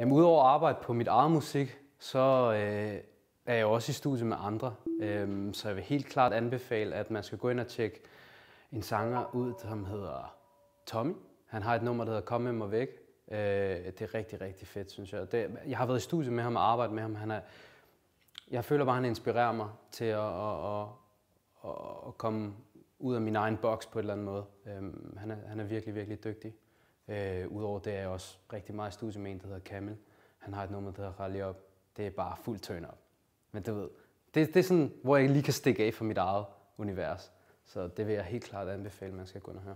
Jamen udover at arbejde på mit eget musik, så er jeg også i studie med andre. Så jeg vil helt klart anbefale, at man skal gå ind og tjekke en sanger ud, som hedder Tommy. Han har et nummer, der hedder Kom hjem og væk. Det er rigtig, rigtig fedt, synes jeg. Jeg har været i studie med ham og arbejdet med ham. Jeg føler bare, han inspirerer mig til at komme ud af min egen boks på en eller anden måde. Han er virkelig, virkelig dygtig. Udover det er jeg også rigtig meget i studie med en, der hedder Camel. Han har et nummer, der hedder Rally Up. Det er bare fuldt turn up. Men du ved, det er sådan, hvor jeg lige kan stikke af fra mit eget univers. Så det vil jeg helt klart anbefale, man skal gå ind og høre.